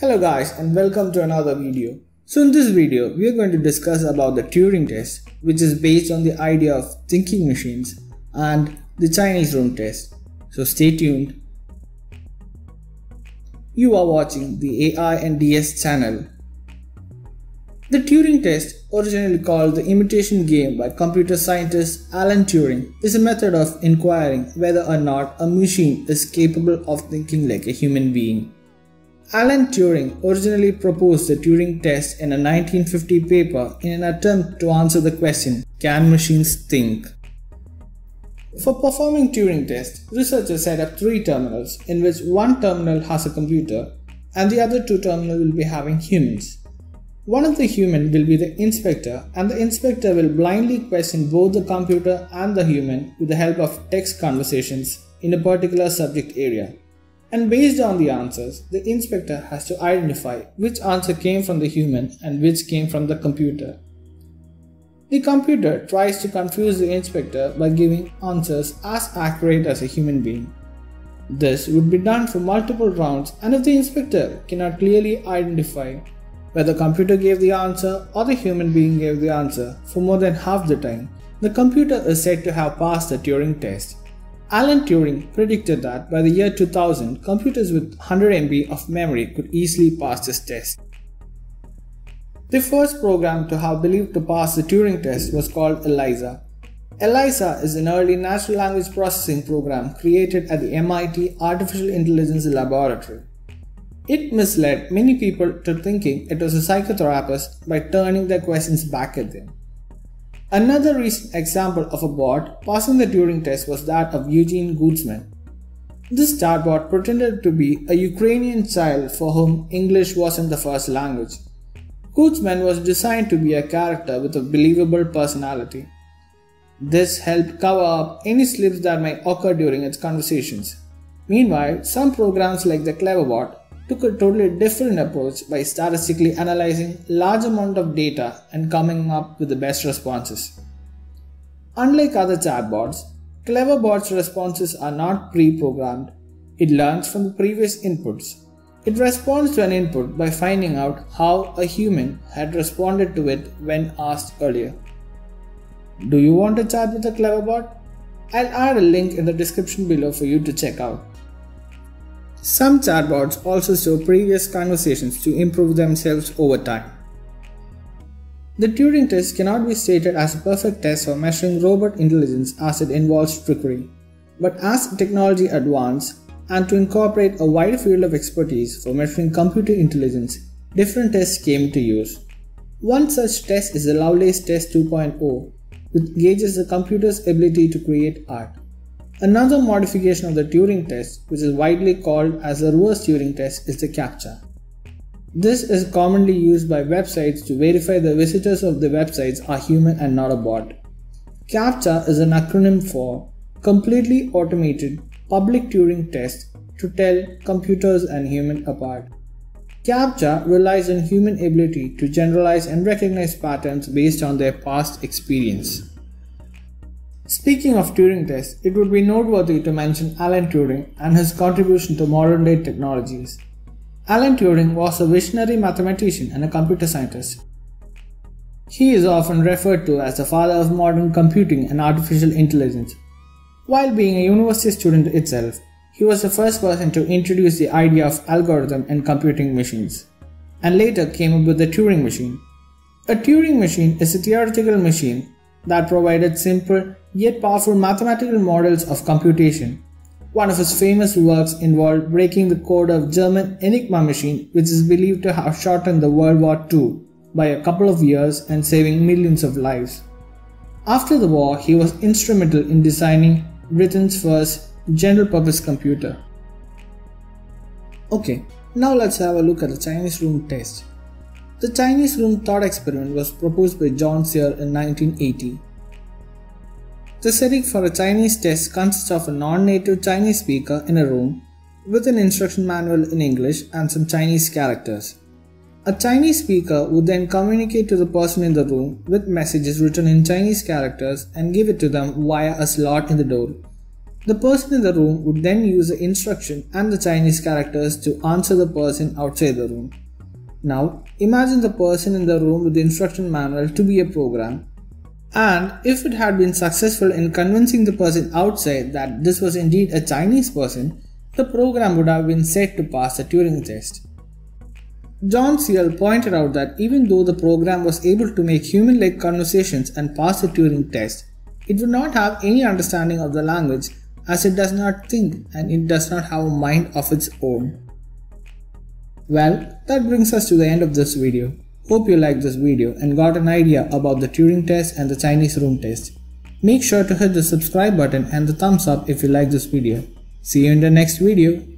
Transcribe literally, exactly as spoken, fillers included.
Hello guys and welcome to another video. So in this video we are going to discuss about the Turing test, which is based on the idea of thinking machines, and the Chinese room test. So stay tuned. You are watching the A I and D S channel. The Turing test, originally called the imitation game by computer scientist Alan Turing, is a method of inquiring whether or not a machine is capable of thinking like a human being. Alan Turing originally proposed the Turing test in a nineteen fifty paper in an attempt to answer the question, can machines think? For performing Turing test, researchers set up three terminals in which one terminal has a computer and the other two terminals will be having humans. One of the humans will be the inspector, and the inspector will blindly question both the computer and the human with the help of text conversations in a particular subject area. And based on the answers, the inspector has to identify which answer came from the human and which came from the computer. The computer tries to confuse the inspector by giving answers as accurate as a human being. This would be done for multiple rounds, and if the inspector cannot clearly identify whether the computer gave the answer or the human being gave the answer for more than half the time, the computer is said to have passed the Turing test. Alan Turing predicted that by the year two thousand, computers with one hundred megabytes of memory could easily pass this test. The first program to have believed to pass the Turing test was called Eliza. Eliza is an early natural language processing program created at the M I T Artificial Intelligence Laboratory. It misled many people to thinking it was a psychotherapist by turning their questions back at them. Another recent example of a bot passing the Turing test was that of Eugene Goostman. This chatbot pretended to be a Ukrainian child for whom English wasn't the first language. Goostman was designed to be a character with a believable personality. This helped cover up any slips that might occur during its conversations. Meanwhile, some programs like the Cleverbot took a totally different approach by statistically analyzing large amount of data and coming up with the best responses. Unlike other chatbots, Cleverbot's responses are not pre-programmed. It learns from the previous inputs. It responds to an input by finding out how a human had responded to it when asked earlier. Do you want to chat with a Cleverbot? I'll add a link in the description below for you to check out. Some chatbots also show previous conversations to improve themselves over time. The Turing test cannot be stated as a perfect test for measuring robot intelligence as it involves trickery, but as technology advances and to incorporate a wide field of expertise for measuring computer intelligence, different tests came to use. One such test is the Lovelace Test two point oh, which gauges the computer's ability to create art. Another modification of the Turing test, which is widely called as the reverse Turing test, is the CAPTCHA. This is commonly used by websites to verify the visitors of the websites are human and not a bot. CAPTCHA is an acronym for Completely Automated Public Turing Test to Tell Computers and Humans Apart. CAPTCHA relies on human ability to generalize and recognize patterns based on their past experience. Speaking of Turing tests, it would be noteworthy to mention Alan Turing and his contribution to modern-day technologies. Alan Turing was a visionary mathematician and a computer scientist. He is often referred to as the father of modern computing and artificial intelligence. While being a university student itself, he was the first person to introduce the idea of algorithm and computing machines, and later came up with the Turing machine. A Turing machine is a theoretical machine that provided simple yet powerful mathematical models of computation. One of his famous works involved breaking the code of German Enigma machine, which is believed to have shortened the World War Two by a couple of years and saving millions of lives. After the war, he was instrumental in designing Britain's first general-purpose computer. Okay, now let's have a look at the Chinese room test. The Chinese room thought experiment was proposed by John Searle in nineteen eighty. The setting for a Chinese test consists of a non-native Chinese speaker in a room with an instruction manual in English and some Chinese characters. A Chinese speaker would then communicate to the person in the room with messages written in Chinese characters and give it to them via a slot in the door. The person in the room would then use the instruction and the Chinese characters to answer the person outside the room. Now, imagine the person in the room with the instruction manual to be a program, and if it had been successful in convincing the person outside that this was indeed a Chinese person, the program would have been said to pass the Turing test. John Searle pointed out that even though the program was able to make human-like conversations and pass the Turing test, it would not have any understanding of the language, as it does not think and it does not have a mind of its own. Well, that brings us to the end of this video. Hope you liked this video and got an idea about the Turing test and the Chinese room test. Make sure to hit the subscribe button and the thumbs up if you like this video. See you in the next video.